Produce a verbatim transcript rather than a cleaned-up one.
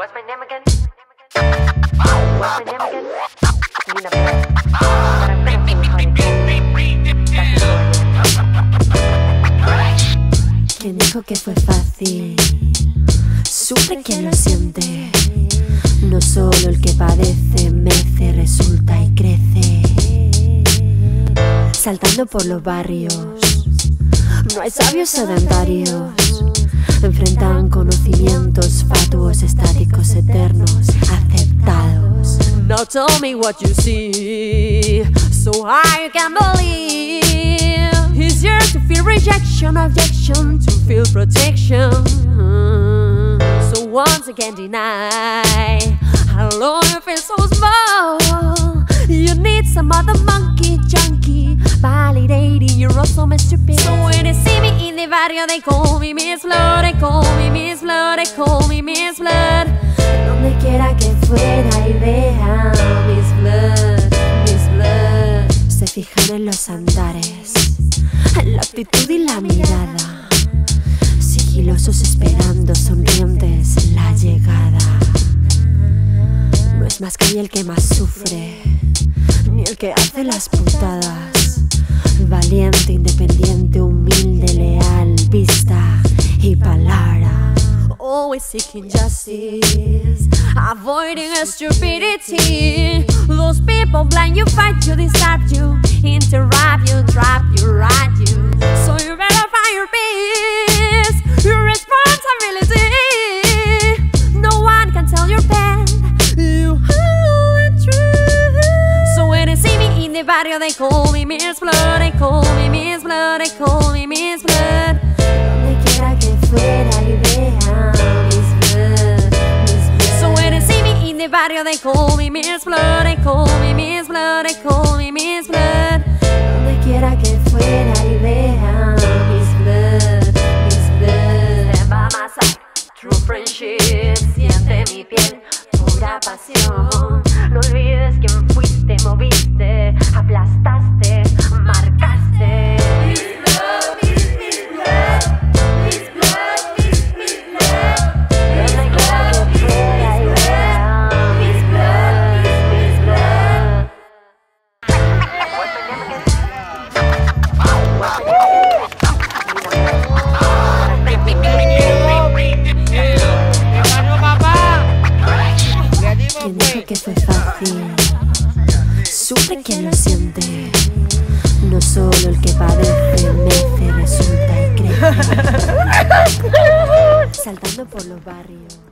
What's my name again? What's my name again? Nina Blair. ¿Quién dijo que fue fácil? Supe que lo siente. No solo el que padece, mece, resulta y crece. Saltando por los barrios, no hay sabios sedentarios. Enfrentan conocimientos fatuos, estáticos, eternos, aceptados. Now tell me what you see, so I can believe. It's yours to feel rejection, objection, to feel protection. So once again deny, hello you feel so small. You need some other monkey, junkie, validating your awesome stupid. So when they see me in the barrio, they call me Miss Blood, they call me Miss Blood, they call me Miss Blood. Donde quiera que fuera y vea Miss Blood, Miss Blood. Se fijan en los andares, en la actitud y la mirada. Sigilosos esperando, sonrientes, la llegada. No es más que ni el que más sufre, ni el que hace las putadas. Valiente, independiente, humilde, leal, vista y palabra. Always seeking justice, avoiding stupidity. Those people blind you, fight you, disturb you, interrupt you, trap you, ride you. So you better find your peace, your responsibility. No one can tell your pain. They call me Miss Blood, they call me Miss Blood, they call me Miss Blood. Donde quiera que fuera y vea Miss Blood, Miss Blood. So when they see me in the barrio, they call me Miss Blood, they call me Miss Blood, they call me Miss Blood. Donde quiera que fuera y vea Miss Blood, Miss Blood. Step by my side, true friendship, siente mi piel, pura pasión. No olvides quién fuiste, moviste, aplastaste, marcaste. Miss Blood, Miss, Miss Blood, Miss Blood, Miss, Miss Blood. Donde quiera que fuera y vea Miss Blood, Miss, Miss Blood. ¿Quién dijo que fue fácil? Supe que lo siente. No solo el que padece, mece, resulta y crece. Saltando por los barrios.